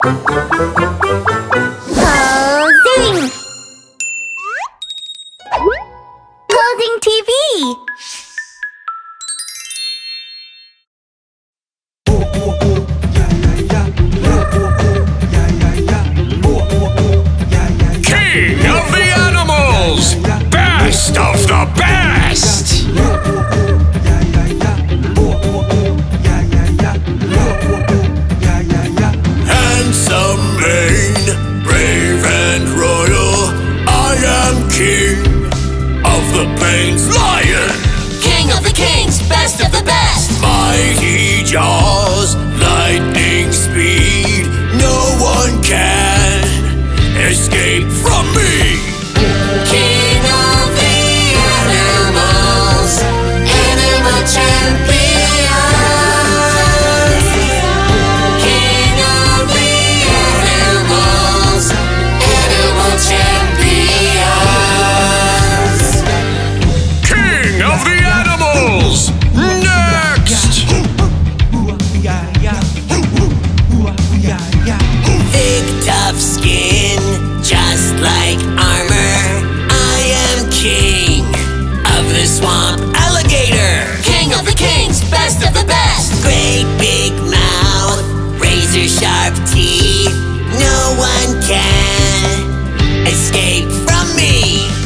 Posing! Posing TV! King of the animals! Best of the best! Lion! King of the kings, best of the best! Mighty jaws, lightning speed, no one can escape from me! King of the animals, animal champions! King of the animals, animal champions! No one can escape from me.